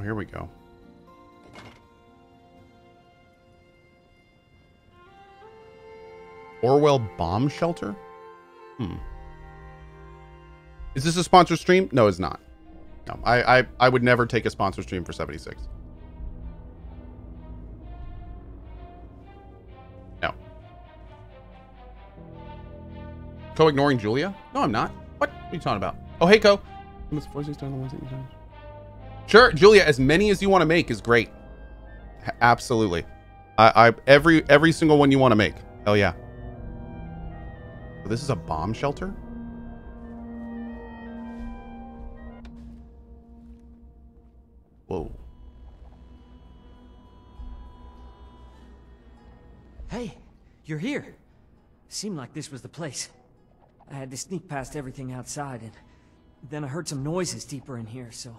Oh, here we go. Orwell Bomb Shelter? Hmm. Is this a sponsor stream? No, it's not. No, I would never take a sponsor stream for 76. No. Co ignoring Julia? No, I'm not. What are you talking about? Oh, hey, Co. Sure, Julia, as many as you want to make is great. Absolutely. Every single one you want to make. Hell yeah. So this is a bomb shelter? Whoa. Hey, you're here. Seemed like this was the place. I had to sneak past everything outside, and then I heard some noises deeper in here, so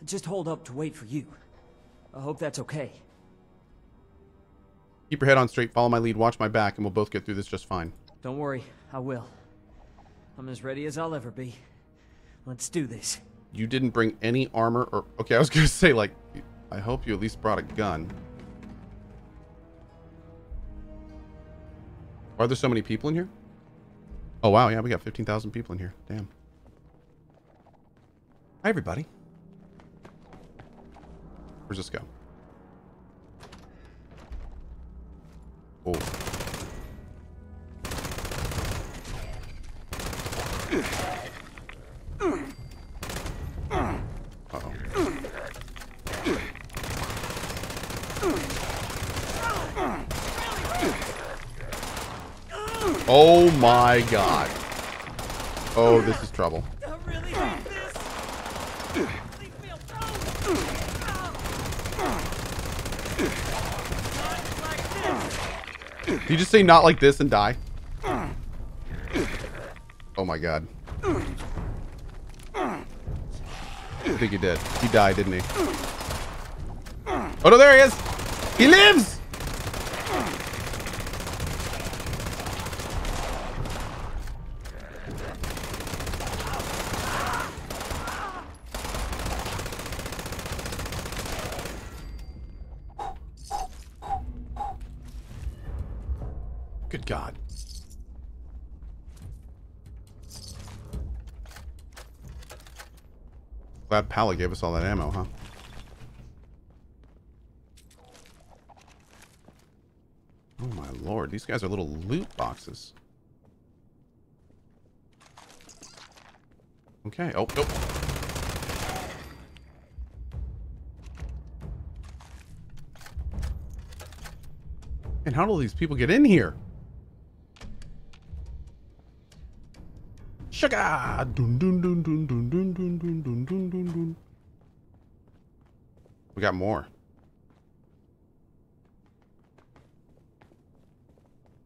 I just holed up to wait for you. I hope that's okay. Keep your head on straight, follow my lead, watch my back, and we'll both get through this just fine. Don't worry, I will. I'm as ready as I'll ever be. Let's do this. You didn't bring any armor or... Okay, I was going to say, like, I hope you at least brought a gun. Are there so many people in here? Oh, wow, yeah, we got 15,000 people in here. Damn. Hi, everybody. Where's this go? Oh. Uh-oh. Oh my god. Oh, this is trouble. Did you just say not like this and die? Oh my god. I think he did. He died, didn't he? Oh no, there he is! He lives! Good God. Glad Pala gave us all that ammo, huh? Oh my lord, these guys are little loot boxes. Okay, oh, nope. And how do these people get in here? Sugar! Dun, dun, dun, dun, dun, dun, dun, dun, dun, dun, dun. We got more.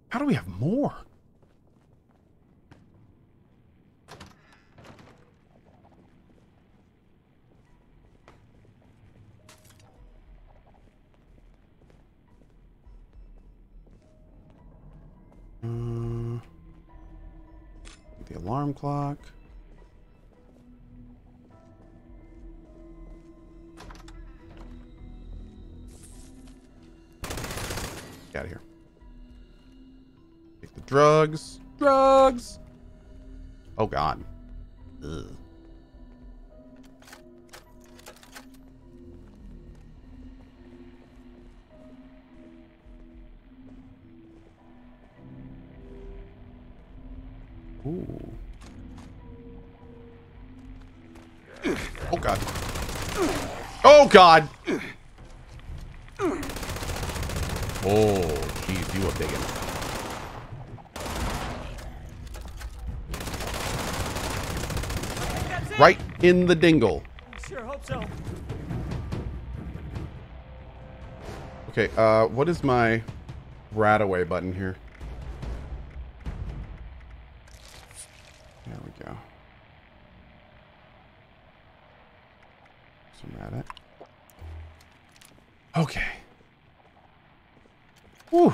How do we have more? The alarm clock. Get out of here. Take the drugs. Drugs! Oh, God. Ugh. Ooh. Oh god. Oh god! Oh, jeez, you a big one. Right in the dingle. Sure hope so. Okay, what is my rat away button here? Okay. Whew.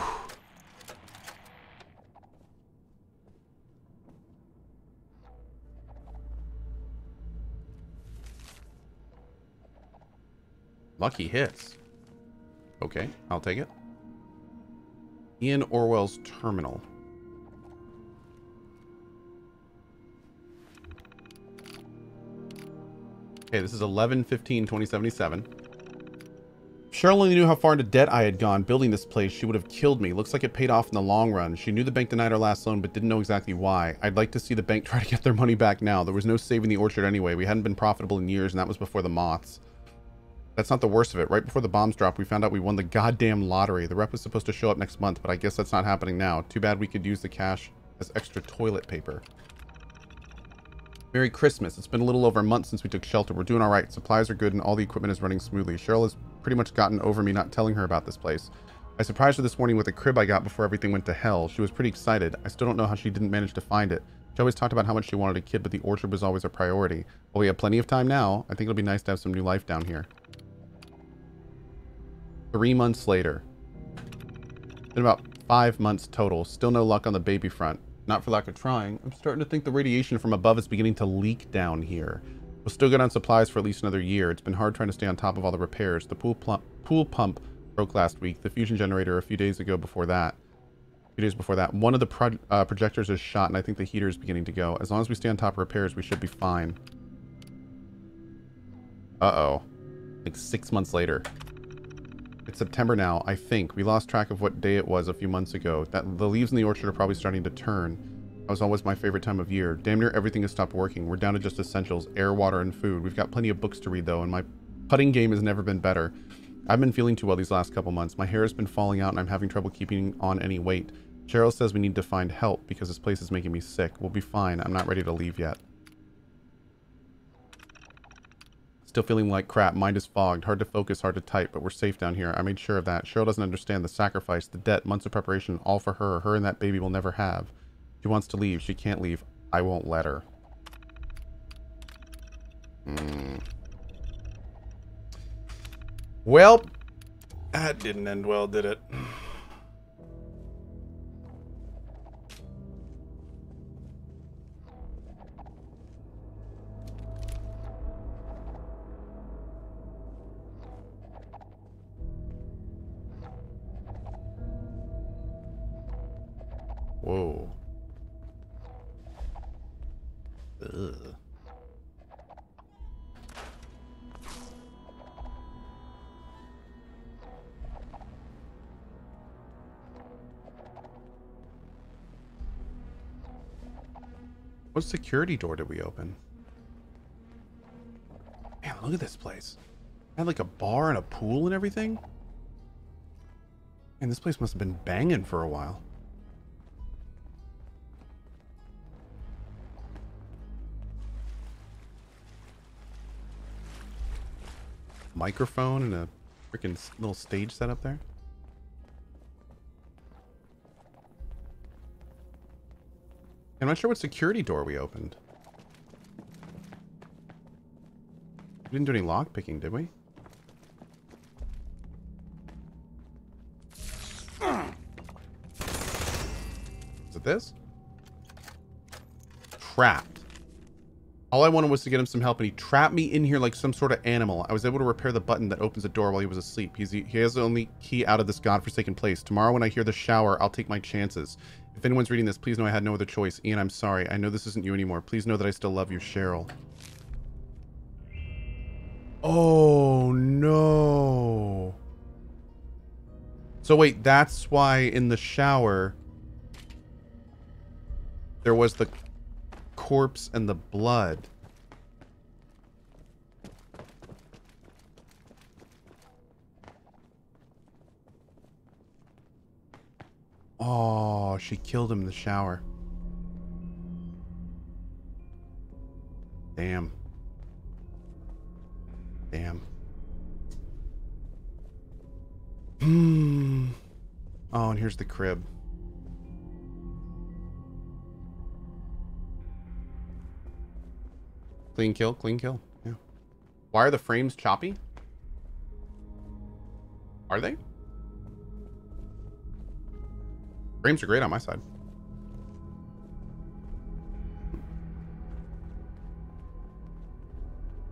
Lucky hits. Okay, I'll take it. Ian Orwell's terminal. Okay, this is 11/15/2077. Cheryl only knew how far into debt I had gone building this place. She would have killed me. Looks like it paid off in the long run. She knew the bank denied our last loan, but didn't know exactly why. I'd like to see the bank try to get their money back now. There was no saving the orchard anyway. We hadn't been profitable in years, and that was before the moths. That's not the worst of it. Right before the bombs dropped, we found out we won the goddamn lottery. The rep was supposed to show up next month, but I guess that's not happening now. Too bad we could use the cash as extra toilet paper. Merry Christmas. It's been a little over a month since we took shelter. We're doing all right. Supplies are good and all the equipment is running smoothly. Cheryl has pretty much gotten over me not telling her about this place. I surprised her this morning with a crib I got before everything went to hell. She was pretty excited. I still don't know how she didn't manage to find it. She always talked about how much she wanted a kid, but the orchard was always a priority. Well, we have plenty of time now. I think it'll be nice to have some new life down here. 3 months later. It's been about 5 months total. Still no luck on the baby front. Not for lack of trying. I'm starting to think the radiation from above is beginning to leak down here. We'll still get on supplies for at least another year. It's been hard trying to stay on top of all the repairs. The pool pump broke last week. The fusion generator a few days ago before that. A few days before that. One of the projectors is shot, and I think the heater is beginning to go. As long as we stay on top of repairs, we should be fine. Uh-oh. Like 6 months later. It's September now, I think. We lost track of what day it was a few months ago. The leaves in the orchard are probably starting to turn. That was always my favorite time of year. Damn near everything has stopped working. We're down to just essentials, air, water, and food. We've got plenty of books to read, though, and my putting game has never been better. I've been feeling too well these last couple months. My hair has been falling out, and I'm having trouble keeping on any weight. Cheryl says we need to find help because this place is making me sick. We'll be fine. I'm not ready to leave yet. Still feeling like crap. Mind is fogged. Hard to focus, hard to type, but we're safe down here. I made sure of that. Cheryl doesn't understand the sacrifice, the debt, months of preparation, all for her. Her and that baby will never have. She wants to leave. She can't leave. I won't let her. Well, that didn't end well, did it? Whoa. Ugh. What security door did we open? Man, look at this place. It had like a bar and a pool and everything. And this place must have been banging for a while. Microphone and a freaking little stage set up there. I'm not sure what security door we opened. We didn't do any lock picking, did we? Is it this? Trapped. All I wanted was to get him some help, and he trapped me in here like some sort of animal. I was able to repair the button that opens the door while he was asleep. He has the only key out of this godforsaken place. Tomorrow when I hear the shower, I'll take my chances. If anyone's reading this, please know I had no other choice. Ian, I'm sorry. I know this isn't you anymore. Please know that I still love you, Cheryl. Oh, no. So wait, that's why in the shower there was the corpse and the blood. Oh, she killed him in the shower. Damn. Damn. Oh, and here's the crib. Clean kill, clean kill. Yeah. Why are the frames choppy? Are they? Frames are great on my side.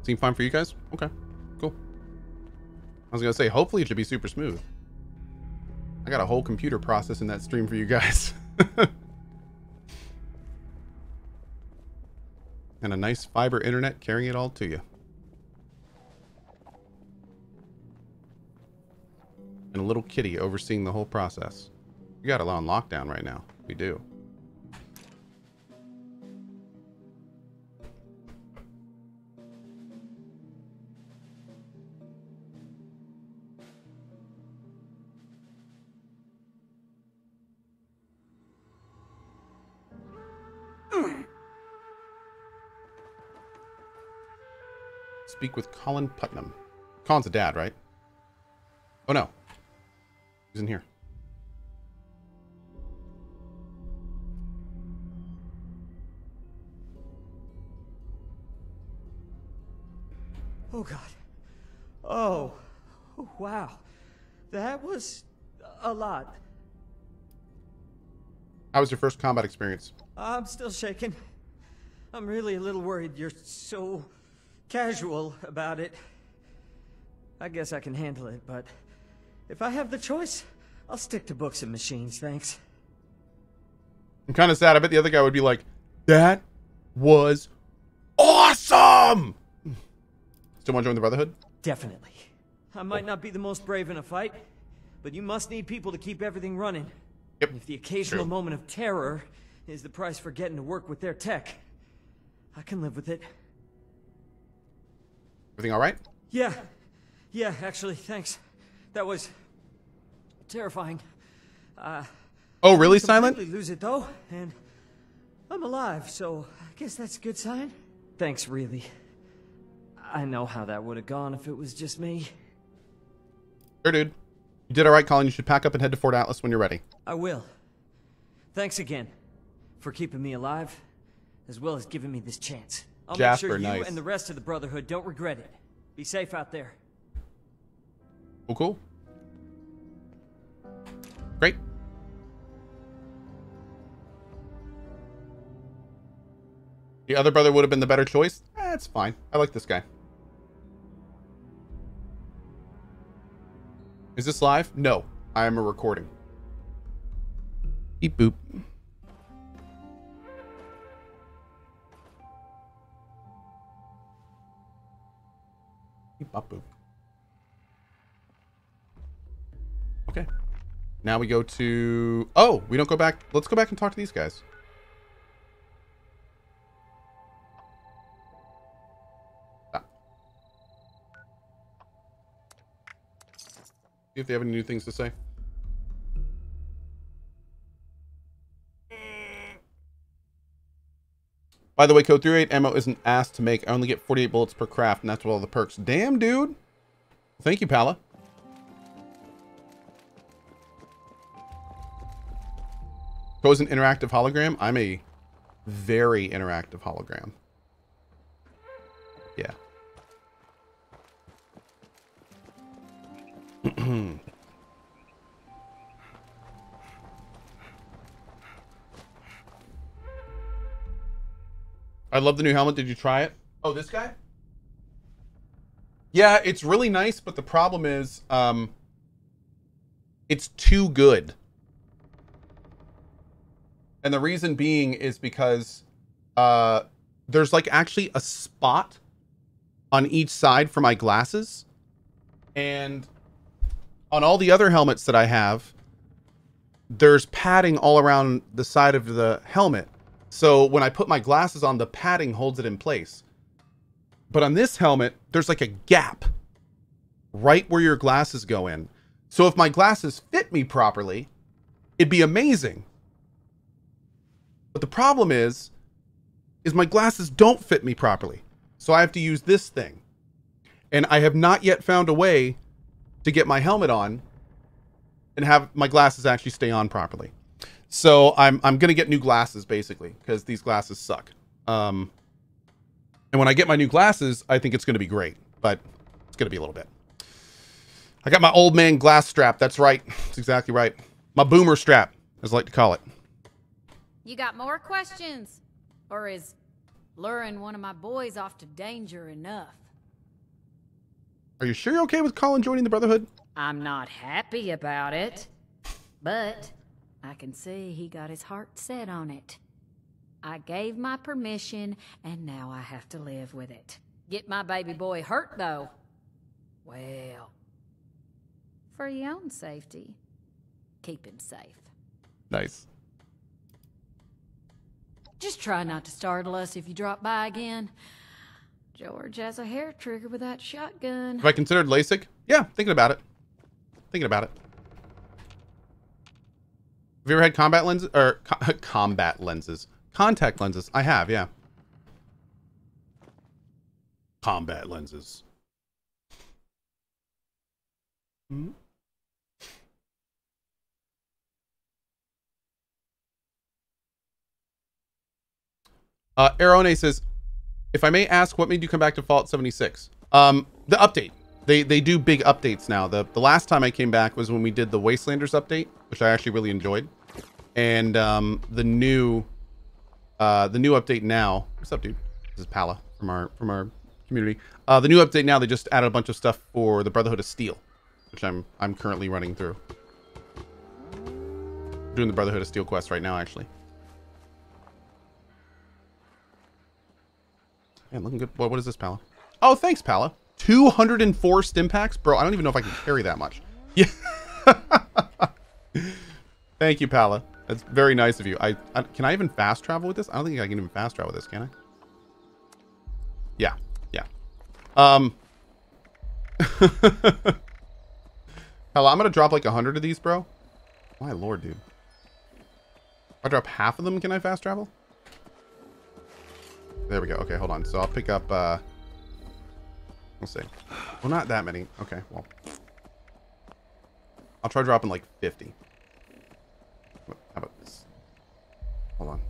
Seem fine for you guys? Okay, cool. I was gonna say, hopefully it should be super smooth. I got a whole computer processing that stream for you guys. And a nice fiber internet carrying it all to you. And a little kitty overseeing the whole process. We got it on lockdown right now. We do. Speak with Colin Putnam. Colin's a dad, right? Oh no. He's in here. Oh God. Oh. Oh wow. That was a lot. How was your first combat experience? I'm still shaken. I'm really a little worried. You're so casual about it. I guess I can handle it, but if I have the choice, I'll stick to books and machines, thanks. I'm kind of sad. I bet the other guy would be like, that was awesome! Still want to join the Brotherhood? Definitely. I might not be the most brave in a fight, but you must need people to keep everything running. Yep. If the occasional moment of terror is the price for getting to work with their tech, I can live with it. Everything all right? Yeah. Yeah, actually, thanks. That was terrifying. Oh, really, Silent? I completely lose it, though, and I'm alive, so I guess that's a good sign. Thanks, really. I know how that would have gone if it was just me. Sure, dude. You did all right, Colin. You should pack up and head to Fort Atlas when you're ready. I will. Thanks again for keeping me alive, as well as giving me this chance. I'll Jasper, make sure you and the rest of the Brotherhood don't regret it. Be safe out there. Oh, cool. Great. The other brother would have been the better choice. That's fine. I like this guy. Is this live? No, I am a recording. Beep boop. Beep bop boop. Okay. Now we go to... Oh, we don't go back. Let's go back and talk to these guys. Stop. See if they have any new things to say. By the way, Code 38 ammo isn't asked to make. I only get 48 bullets per craft, and that's with all the perks. Damn, dude. Thank you, Pala. Co's an interactive hologram. I'm a very interactive hologram. Yeah. I love the new helmet. Did you try it? Oh, this guy? Yeah, it's really nice, but the problem is it's too good. And the reason being is because there's like actually a spot on each side for my glasses. And on all the other helmets that I have, there's padding all around the side of the helmet. So when I put my glasses on, the padding holds it in place. But on this helmet, there's like a gap right where your glasses go in. So if my glasses fit me properly, it'd be amazing. But the problem is my glasses don't fit me properly. So I have to use this thing. And I have not yet found a way to get my helmet on and have my glasses actually stay on properly. So I'm going to get new glasses basically because these glasses suck. And when I get my new glasses, I think it's going to be great, but it's going to be a little bit. I got my old man glass strap. That's right. That's exactly right. My boomer strap, as I like to call it. You got more questions? Or is luring one of my boys off to danger enough? Are you sure you're okay with Colin joining the Brotherhood? I'm not happy about it, but I can see he got his heart set on it. I gave my permission, and now I have to live with it. Get my baby boy hurt, though. Well, for your own safety, keep him safe. Nice. Just try not to startle us if you drop by again. George has a hair trigger with that shotgun. Have I considered LASIK? Yeah, thinking about it. Thinking about it. Have you ever had combat lenses? Or combat lenses. Contact lenses. I have, yeah. Combat lenses. Mm-hmm. Aerone says, if I may ask, what made you come back to Fallout 76? The update. They do big updates now. The last time I came back was when we did the Wastelanders update, which I actually really enjoyed. And the new update now. What's up, dude? This is Pala from our community. The new update now, they just added a bunch of stuff for the Brotherhood of Steel, which I'm currently running through. I'm doing the Brotherhood of Steel quest right now, actually. Man, looking good. What is this, Pala? Oh, thanks, Pala. 204 stim packs? Bro, I don't even know if I can carry that much. Yeah. Thank you, Pala. That's very nice of you. Can I even fast travel with this? I don't think I can even fast travel with this, can I? Yeah. Yeah. Pala, I'm going to drop like 100 of these, bro. My lord, dude. If I drop half of them, can I fast travel? There we go. Okay, hold on. So I'll pick up, we'll see. Well, not that many. Okay, well. I'll try dropping like 50. How about this? Hold on.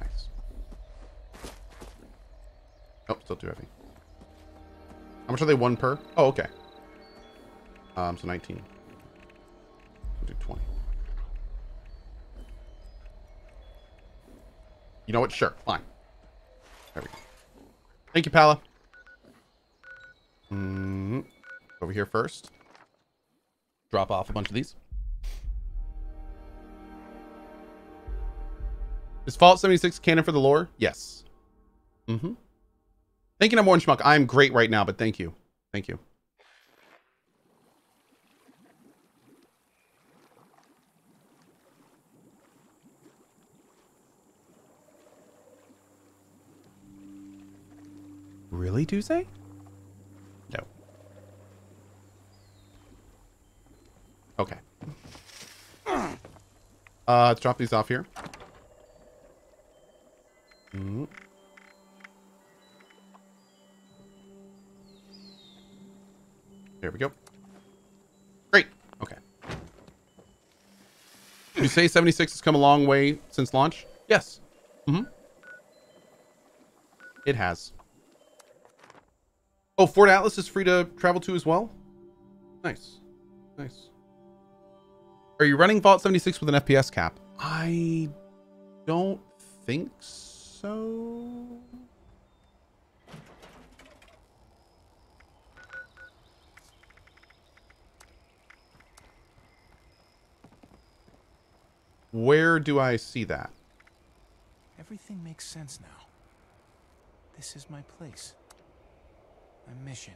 Nice. Oh, still too heavy. How much are they? One per? Oh, okay. So 19. We'll do 20. You know what? Sure. Fine. There we go. Thank you, Pala. Over here first. Drop off a bunch of these. Is Fallout 76 canon for the lore? Yes. Mm-hmm. Thank you, number one schmuck. I'm great right now, but thank you. Thank you. Really, Tuesday? No. Okay. Let's drop these off here. Mm-hmm. There we go. Great. Okay. You say 76 has come a long way since launch? Yes. Mm-hmm. It has. Oh, Fort Atlas is free to travel to as well? Nice. Nice. Are you running Vault 76 with an FPS cap? I don't think so. Where do I see that? Everything makes sense now. This is my place. My mission.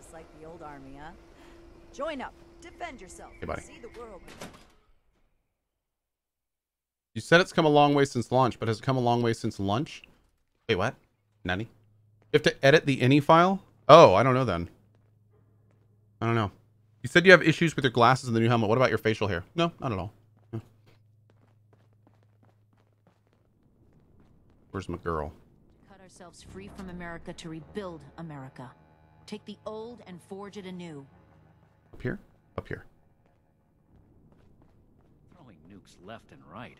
Just like the old army, huh? Join up, defend yourself, hey, buddy. See the world. You said it's come a long way since launch, but has it come a long way since lunch? Wait, what? Nanny? You have to edit the ini file? Oh, I don't know then. I don't know. You said you have issues with your glasses and the new helmet. What about your facial hair? No, not at all. Where's my girl? Cut ourselves free from America to rebuild America. Take the old and forge it anew. Up here? Up here. Throwing nukes left and right.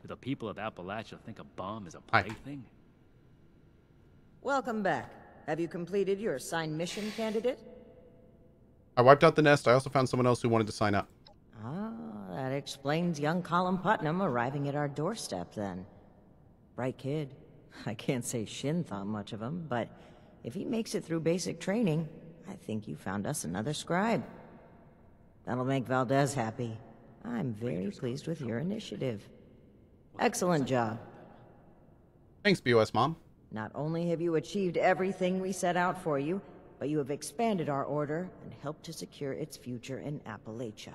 Do the people of Appalachia think a bomb is a plaything? Welcome back. Have you completed your assigned mission, candidate? I wiped out the nest. I also found someone else who wanted to sign up. Ah, that explains young Colin Putnam arriving at our doorstep then. Bright kid. I can't say Shin thought much of him, but if he makes it through basic training, I think you found us another scribe. That'll make Valdez happy. I'm very pleased with your initiative. Excellent job. Thanks, BOS Mom. Not only have you achieved everything we set out for you, but you have expanded our order and helped to secure its future in Appalachia.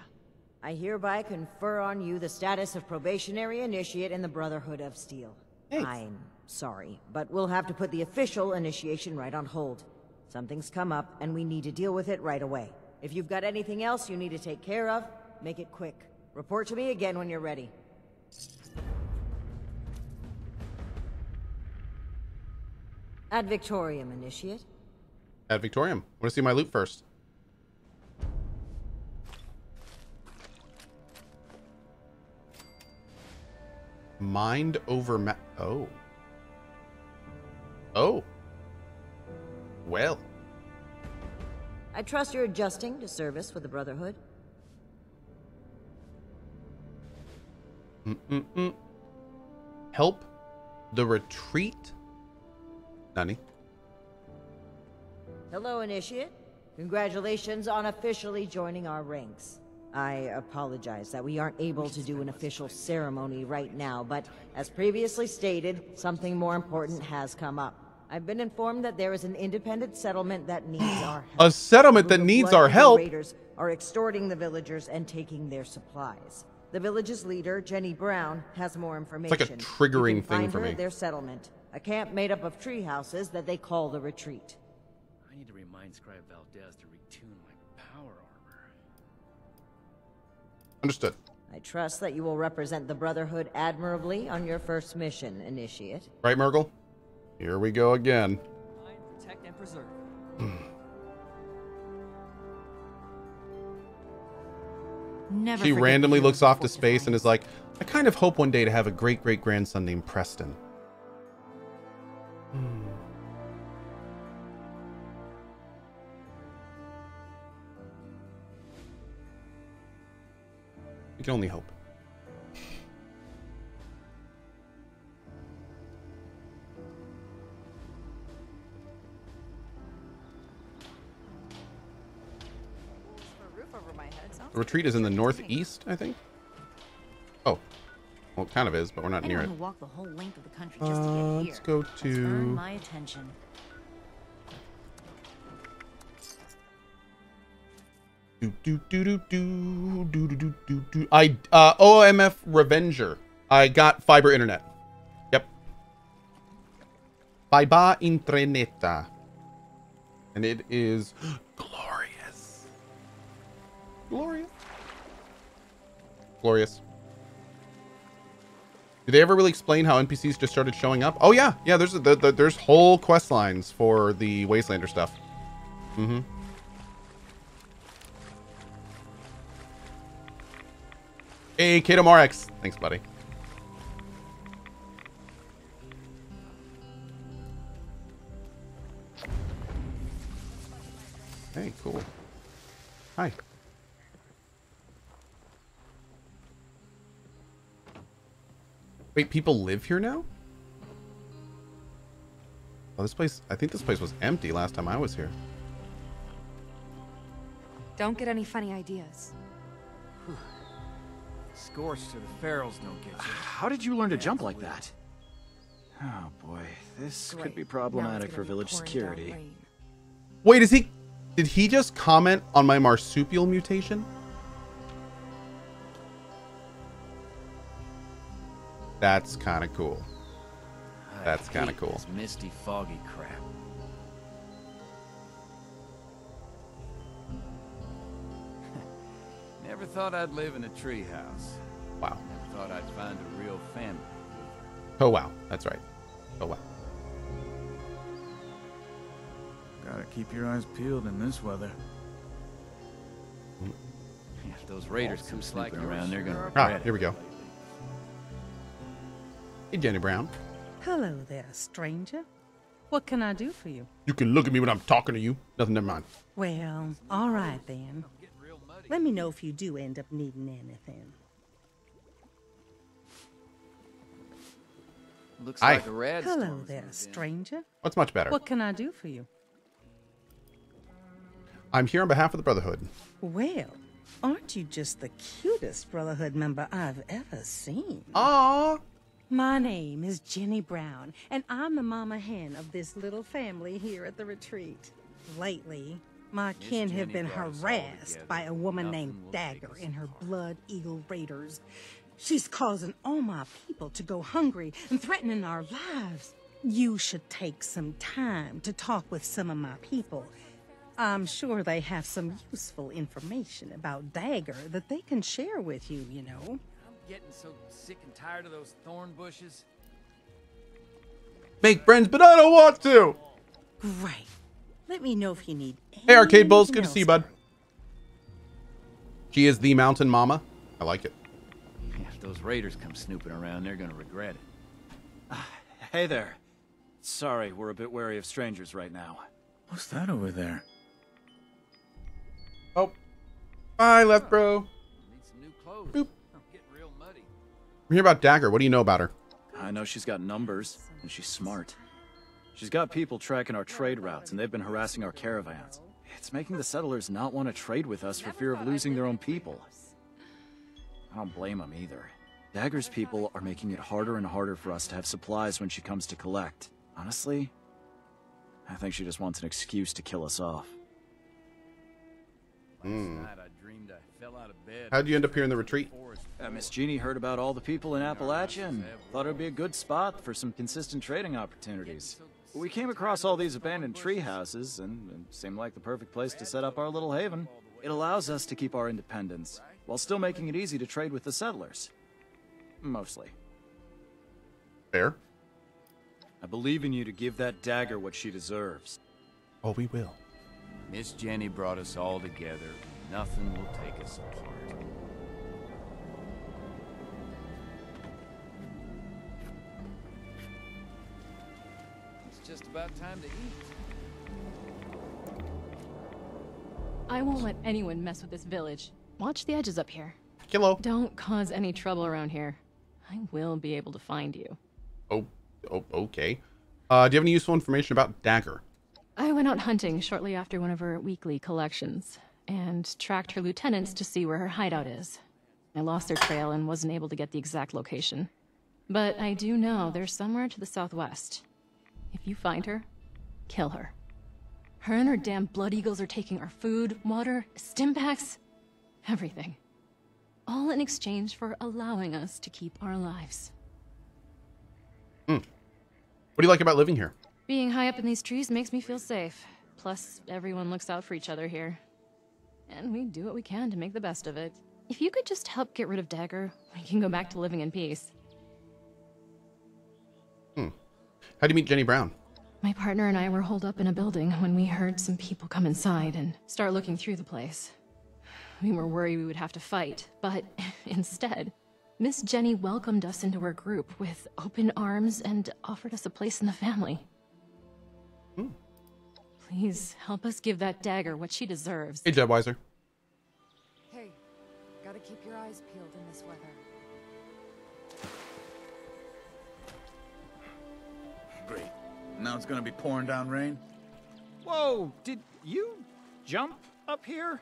I hereby confer on you the status of probationary initiate in the Brotherhood of Steel. Thanks. I'm sorry, but we'll have to put the official initiation right on hold. Something's come up, and we need to deal with it right away. If you've got anything else you need to take care of, make it quick. Report to me again when you're ready. Ad Victorium, initiate. Ad Victorium. I want to see my loot first. Mind over ma- oh. Oh. Well. I trust you're adjusting to service with the Brotherhood. Help the retreat? Nani? Hello, initiate. Congratulations on officially joining our ranks. I apologize that we aren't able to do an official ceremony right now, but as previously stated, something more important has come up. I've been informed that there is an independent settlement that needs our help. A settlement that needs our help? The raiders are extorting the villagers and taking their supplies. The village's leader, Jenny Brown, has more information. It's like a triggering thing for me. Their settlement, a camp made up of tree houses that they call the Retreat. I need to remind Scribe Valdez to retune my power armor. Understood. I trust that you will represent the Brotherhood admirably on your first mission, initiate. Right, Mergle? Here we go again. Find, protect, and preserve. Never she randomly looks off to space and is like, I kind of hope one day to have a great-great-grandson named Preston. We can only hope. The retreat is in the northeast, I think. Oh, well, it kind of is, but we're not near it. Walk the whole length of the country just to get here. Let's go to my attention. I OMF Revenger. I got fiber internet. Yep. Fiber intraneta. And it is glorious. Glorious. Glorious. Do they ever really explain how NPCs just started showing up? Oh yeah, yeah. There's there's whole quest lines for the Wastelander stuff. Mm-hmm. Hey, Kato Morex. Thanks, buddy. Hey, cool. Hi. Wait, people live here now? Oh, this place, I think this place was empty last time I was here. Don't get any funny ideas. Whew. Scorch to the ferals don't get you. How did you learn to jump like that? Oh boy, this could be problematic for village security. Wait, is he... did he just comment on my marsupial mutation? That's kind of cool. That's kind of cool. This misty, foggy crap. Never thought I'd live in a treehouse. Wow. Never thought I'd find a real family. Oh wow, that's right. Oh wow. Gotta keep your eyes peeled in this weather. If those raiders come slacking around, they're gonna regret it. Here we go. Hey, Jenny Brown. Hello there, stranger. What can I do for you? You can look at me when I'm talking to you. Nothing, never mind. Well, all right then. Let me know if you do end up needing anything. Looks like a red. Hello there, stranger. That's much better. What can I do for you? I'm here on behalf of the Brotherhood. Well, aren't you just the cutest Brotherhood member I've ever seen? Aww. My name is Jenny Brown, and I'm the mama hen of this little family here at the retreat. Lately, my kin have been harassed by a woman named Dagger and her Blood Eagle Raiders. She's causing all my people to go hungry and threatening our lives. You should take some time to talk with some of my people. I'm sure they have some useful information about Dagger that they can share with you, you know. I'm getting so sick and tired of those thorn bushes. Make friends, but I don't want to. Great. Let me know if you need anything. Hey, Arcade Bulls. Good to see you, bud. She is the mountain mama. I like it. If those raiders come snooping around, they're going to regret it. Hey there. Sorry, we're a bit wary of strangers right now. What's that over there? Oh. Bye, left bro. Need some new clothes. Boop. Get real muddy. I'm here about Dagger. What do you know about her? I know she's got numbers, and she's smart. She's got people tracking our trade routes, and they've been harassing our caravans. It's making the settlers not want to trade with us for fear of losing their own people. I don't blame them either. Dagger's people are making it harder and harder for us to have supplies when she comes to collect. Honestly, I think she just wants an excuse to kill us off. Last night I dreamed I fell out of bed. How'd you end up here in the retreat? Miss Jeannie heard about all the people in Appalachia and thought it would be a good spot for some consistent trading opportunities. We came across all these abandoned tree houses, and it seemed like the perfect place to set up our little haven. It allows us to keep our independence, while still making it easy to trade with the settlers. Mostly. Fair. I believe in you to give that Dagger what she deserves. Oh, we will. Miss Jenny brought us all together. Nothing will take us apart. It's just about time to eat. I won't let anyone mess with this village. Watch the edges up here. Hello. Don't cause any trouble around here. I will be able to find you. Oh, okay. Do you have any useful information about Dagger? I went out hunting shortly after one of her weekly collections and tracked her lieutenants to see where her hideout is. I lost their trail and wasn't able to get the exact location. But I do know they're somewhere to the southwest. If you find her, kill her. Her and her damn blood eagles are taking our food, water, stim packs, everything. All in exchange for allowing us to keep our lives. What do you like about living here? Being high up in these trees makes me feel safe. Plus, everyone looks out for each other here. And we do what we can to make the best of it. If you could just help get rid of Dagger, we can go back to living in peace. How'd you meet Jenny Brown? My partner and I were holed up in a building when we heard some people come inside and start looking through the place. We were worried we would have to fight, but instead, Miss Jenny welcomed us into her group with open arms and offered us a place in the family. Please help us give that Dagger what she deserves. Hey, Jedweiser. Hey, gotta keep your eyes peeled in this weather. Great. Now it's gonna be pouring down rain. Whoa! Did you jump up here?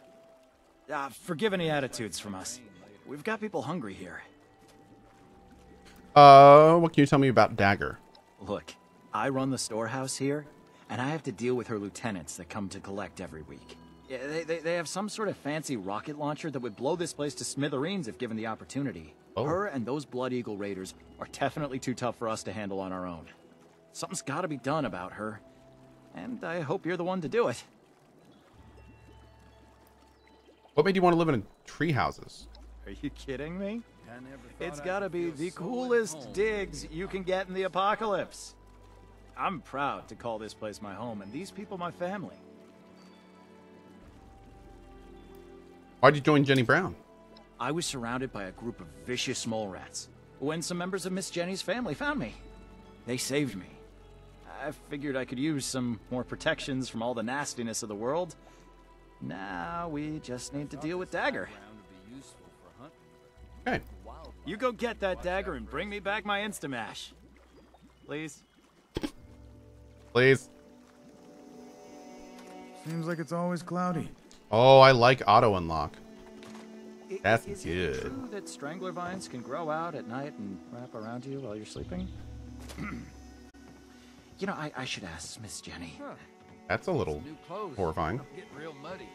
Forgive any attitudes from us. We've got people hungry here. What can you tell me about Dagger? Look, I run the storehouse here, and I have to deal with her lieutenants that come to collect every week. Yeah, they have some sort of fancy rocket launcher that would blow this place to smithereens if given the opportunity. Oh. Her and those Blood Eagle Raiders are definitely too tough for us to handle on our own. Something's got to be done about her, and I hope you're the one to do it. What made you want to live in tree houses? Are you kidding me? It's gotta be the coolest digs you can get in the apocalypse. I'm proud to call this place my home and these people my family. Why'd you join Jenny Brown? I was surrounded by a group of vicious mole rats when some members of Miss Jenny's family found me. They saved me. I figured I could use some more protections from all the nastiness of the world. Now we just need to deal with Dagger. Okay. You go get that Dagger and bring me back my Instamash. Please. Please. Seems like it's always cloudy. Oh, I like auto unlock. That's good. Is it true that strangler vines can grow out at night and wrap around you while you're sleeping? You know, I should ask Miss Jenny. That's a little horrifying. Getting real muddy.